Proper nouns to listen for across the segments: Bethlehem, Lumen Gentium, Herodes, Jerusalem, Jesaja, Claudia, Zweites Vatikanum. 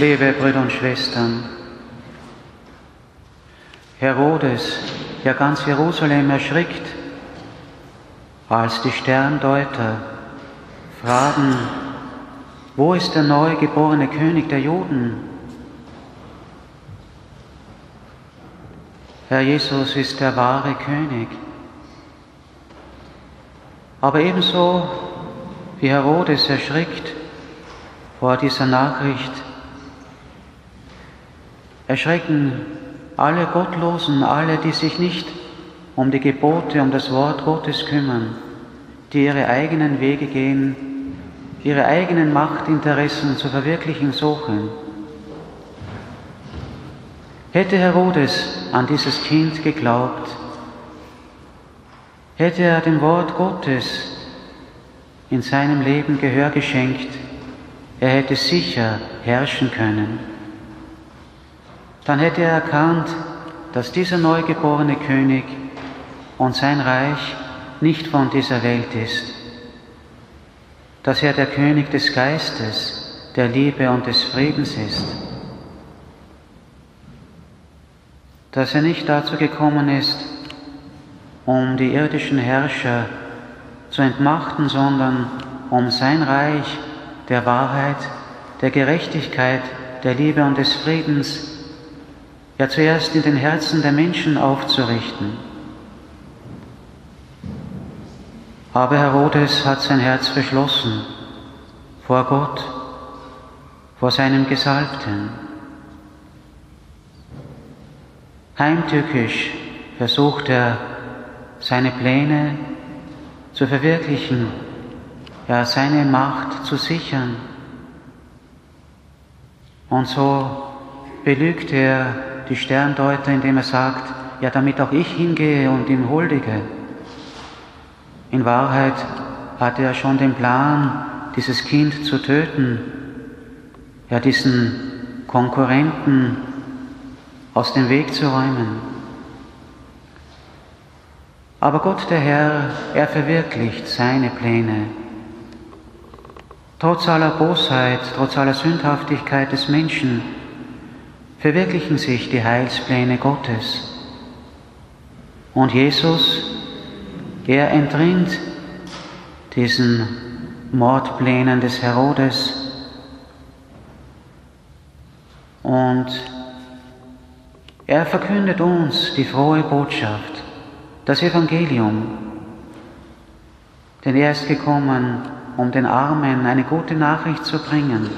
Liebe Brüder und Schwestern, Herodes, ja ganz Jerusalem erschrickt, als die Sterndeuter fragen, wo ist der neu geborene König der Juden? Herr Jesus ist der wahre König. Aber ebenso wie Herodes erschrickt vor dieser Nachricht, erschrecken alle Gottlosen, alle, die sich nicht um die Gebote, um das Wort Gottes kümmern, die ihre eigenen Wege gehen, ihre eigenen Machtinteressen zu verwirklichen suchen. Hätte Herodes an dieses Kind geglaubt, hätte er dem Wort Gottes in seinem Leben Gehör geschenkt, er hätte sicher herrschen können. Dann hätte er erkannt, dass dieser neugeborene König und sein Reich nicht von dieser Welt ist, dass er der König des Geistes, der Liebe und des Friedens ist, dass er nicht dazu gekommen ist, um die irdischen Herrscher zu entmachten, sondern um sein Reich der Wahrheit, der Gerechtigkeit, der Liebe und des Friedens, ja zuerst in den Herzen der Menschen aufzurichten. Aber Herodes hat sein Herz verschlossen vor Gott, vor seinem Gesalbten. Heimtückisch versucht er, seine Pläne zu verwirklichen, ja seine Macht zu sichern. Und so belügt er die Sterndeuter, indem er sagt, ja, damit auch ich hingehe und ihm huldige. In Wahrheit hatte er schon den Plan, dieses Kind zu töten, ja, diesen Konkurrenten aus dem Weg zu räumen. Aber Gott, der Herr, er verwirklicht seine Pläne. Trotz aller Bosheit, trotz aller Sündhaftigkeit des Menschen verwirklichen sich die Heilspläne Gottes. Und Jesus, er entrinnt diesen Mordplänen des Herodes und er verkündet uns die frohe Botschaft, das Evangelium, denn er ist gekommen, um den Armen eine gute Nachricht zu bringen.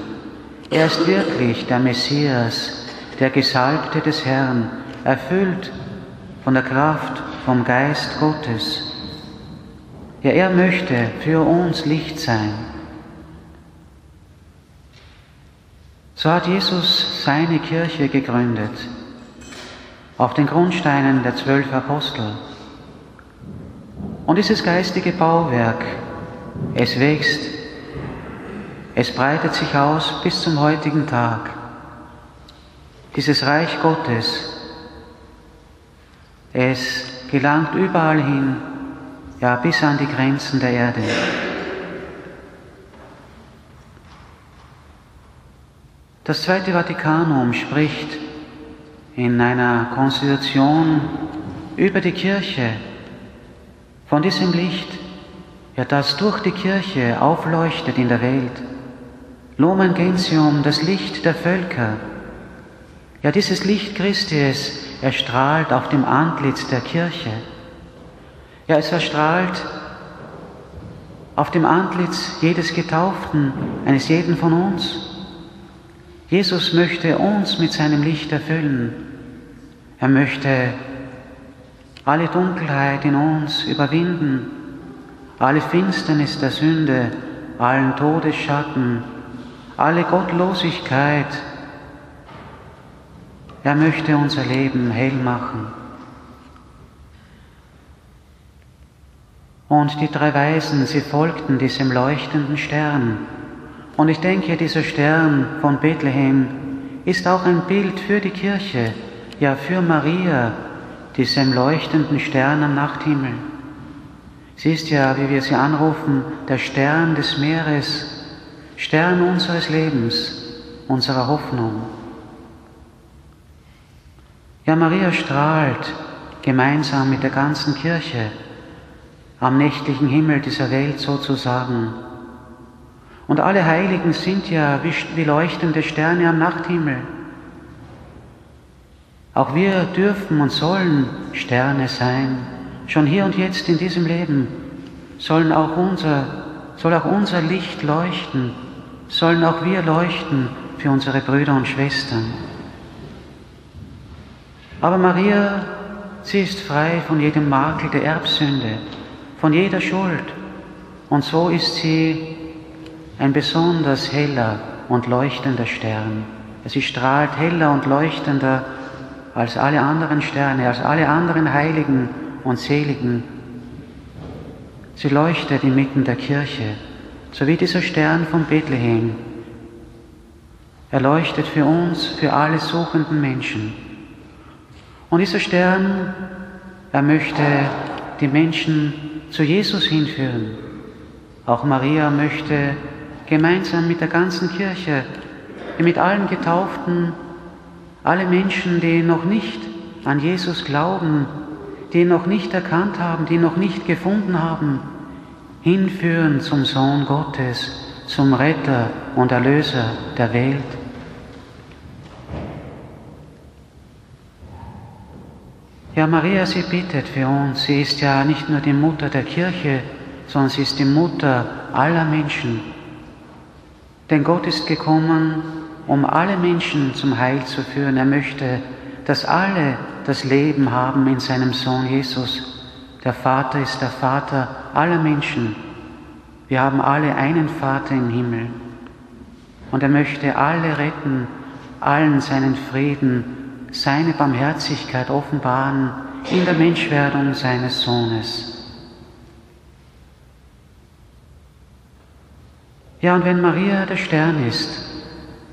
Er ist wirklich der Messias, der Gesalbte des Herrn, erfüllt von der Kraft, vom Geist Gottes. Ja, er möchte für uns Licht sein. So hat Jesus seine Kirche gegründet, auf den Grundsteinen der 12 Apostel. Und dieses geistige Bauwerk, es wächst, es breitet sich aus bis zum heutigen Tag. Dieses Reich Gottes, es gelangt überall hin, ja bis an die Grenzen der Erde. Das Zweite Vatikanum spricht in einer Konstitution über die Kirche, von diesem Licht, ja, das durch die Kirche aufleuchtet in der Welt. Lumen Gentium, das Licht der Völker. Ja, dieses Licht Christi, es erstrahlt auf dem Antlitz der Kirche. Ja, es erstrahlt auf dem Antlitz jedes Getauften, eines jeden von uns. Jesus möchte uns mit seinem Licht erfüllen. Er möchte alle Dunkelheit in uns überwinden, alle Finsternis der Sünde, allen Todesschatten, alle Gottlosigkeit. Er möchte unser Leben hell machen. Und die 3 Weisen, sie folgten diesem leuchtenden Stern. Und ich denke, dieser Stern von Bethlehem ist auch ein Bild für die Kirche, ja für Maria, diesem leuchtenden Stern am Nachthimmel. Sie ist ja, wie wir sie anrufen, der Stern des Meeres, Stern unseres Lebens, unserer Hoffnung. Ja, Maria strahlt gemeinsam mit der ganzen Kirche am nächtlichen Himmel dieser Welt sozusagen. Und alle Heiligen sind ja wie leuchtende Sterne am Nachthimmel. Auch wir dürfen und sollen Sterne sein, schon hier und jetzt in diesem Leben soll auch unser Licht leuchten, sollen auch wir leuchten für unsere Brüder und Schwestern. Aber Maria, sie ist frei von jedem Makel der Erbsünde, von jeder Schuld, und so ist sie ein besonders heller und leuchtender Stern. Sie strahlt heller und leuchtender als alle anderen Sterne, als alle anderen Heiligen und Seligen. Sie leuchtet inmitten der Kirche, so wie dieser Stern von Bethlehem. Er leuchtet für uns, für alle suchenden Menschen. Und dieser Stern, er möchte die Menschen zu Jesus hinführen. Auch Maria möchte gemeinsam mit der ganzen Kirche, mit allen Getauften, alle Menschen, die noch nicht an Jesus glauben, die ihn noch nicht erkannt haben, die ihn noch nicht gefunden haben, hinführen zum Sohn Gottes, zum Retter und Erlöser der Welt. Ja, Maria, sie bittet für uns. Sie ist ja nicht nur die Mutter der Kirche, sondern sie ist die Mutter aller Menschen. Denn Gott ist gekommen, um alle Menschen zum Heil zu führen. Er möchte, dass alle das Leben haben in seinem Sohn Jesus. Der Vater ist der Vater aller Menschen. Wir haben alle einen Vater im Himmel. Und er möchte alle retten, allen seinen Frieden, seine Barmherzigkeit offenbaren in der Menschwerdung seines Sohnes. Ja, und wenn Maria der Stern ist,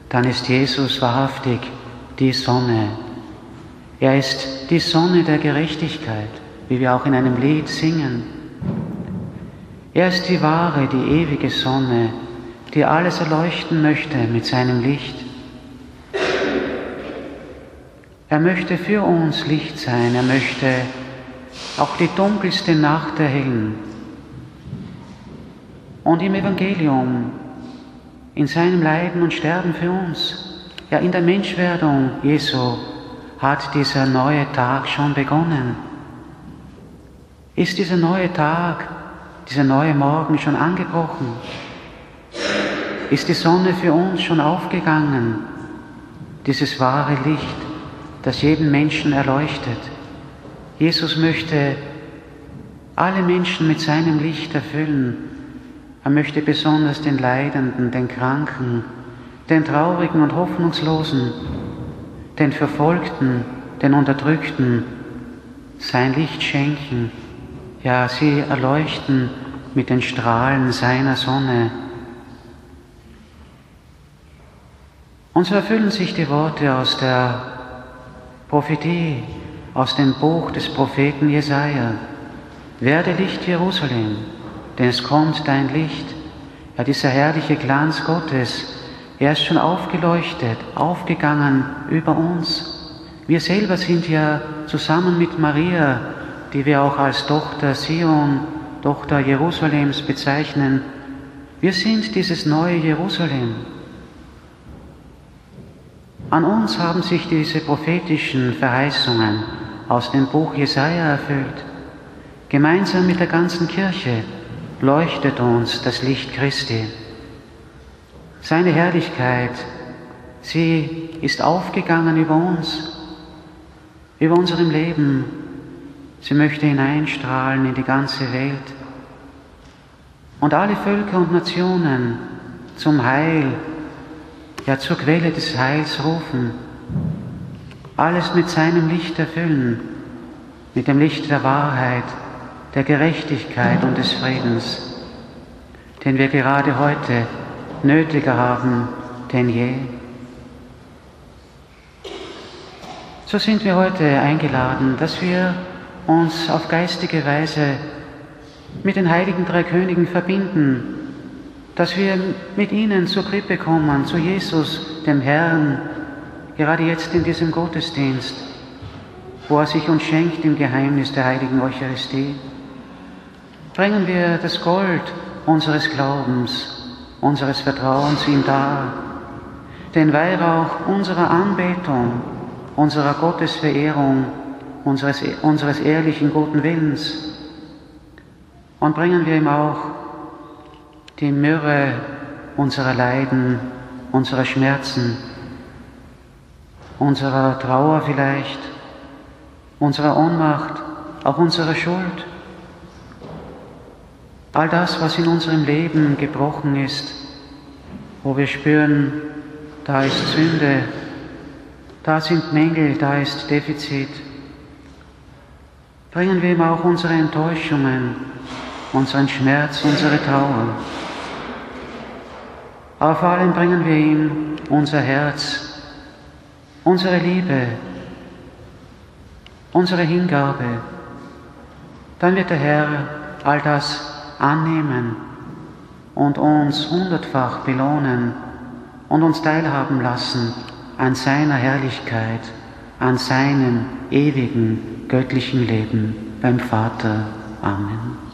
dann ist Jesus wahrhaftig die Sonne. Er ist die Sonne der Gerechtigkeit, wie wir auch in einem Lied singen. Er ist die wahre, die ewige Sonne, die alles erleuchten möchte mit seinem Licht. Er möchte für uns Licht sein, er möchte auch die dunkelste Nacht erhellen. Und im Evangelium, in seinem Leiden und Sterben für uns, ja in der Menschwerdung Jesu, hat dieser neue Tag schon begonnen. Ist dieser neue Tag, dieser neue Morgen schon angebrochen? Ist die Sonne für uns schon aufgegangen? Dieses wahre Licht, das jeden Menschen erleuchtet. Jesus möchte alle Menschen mit seinem Licht erfüllen. Er möchte besonders den Leidenden, den Kranken, den Traurigen und Hoffnungslosen, den Verfolgten, den Unterdrückten sein Licht schenken, ja, sie erleuchten mit den Strahlen seiner Sonne. Und so erfüllen sich die Worte aus der Prophetie, aus dem Buch des Propheten Jesaja. Werde Licht Jerusalem, denn es kommt dein Licht, ja, dieser herrliche Glanz Gottes, er ist schon aufgeleuchtet, aufgegangen über uns. Wir selber sind ja zusammen mit Maria, die wir auch als Tochter Sion, Tochter Jerusalems bezeichnen, wir sind dieses neue Jerusalem. An uns haben sich diese prophetischen Verheißungen aus dem Buch Jesaja erfüllt. Gemeinsam mit der ganzen Kirche leuchtet uns das Licht Christi. Seine Herrlichkeit, sie ist aufgegangen über uns, über unserem Leben. Sie möchte hineinstrahlen in die ganze Welt und alle Völker und Nationen zum Heil, ja zur Quelle des Heils rufen, alles mit seinem Licht erfüllen, mit dem Licht der Wahrheit, der Gerechtigkeit und des Friedens, den wir gerade heute nötiger haben denn je. So sind wir heute eingeladen, dass wir uns auf geistige Weise mit den heiligen drei Königen verbinden, dass wir mit ihnen zur Krippe kommen, zu Jesus, dem Herrn, gerade jetzt in diesem Gottesdienst, wo er sich uns schenkt im Geheimnis der heiligen Eucharistie. Bringen wir das Gold unseres Glaubens, unseres Vertrauens ihm dar, den Weihrauch unserer Anbetung, unserer Gottesverehrung, unseres ehrlichen, guten Willens. Und bringen wir ihm auch die Myrrhe unserer Leiden, unserer Schmerzen, unserer Trauer vielleicht, unserer Ohnmacht, auch unserer Schuld. All das, was in unserem Leben gebrochen ist, wo wir spüren, da ist Sünde, da sind Mängel, da ist Defizit. Bringen wir ihm auch unsere Enttäuschungen, unseren Schmerz, unsere Trauer. Aber vor allem bringen wir ihm unser Herz, unsere Liebe, unsere Hingabe. Dann wird der Herr all das annehmen und uns hundertfach belohnen und uns teilhaben lassen an seiner Herrlichkeit, an seinem ewigen, göttlichen Leben beim Vater. Amen.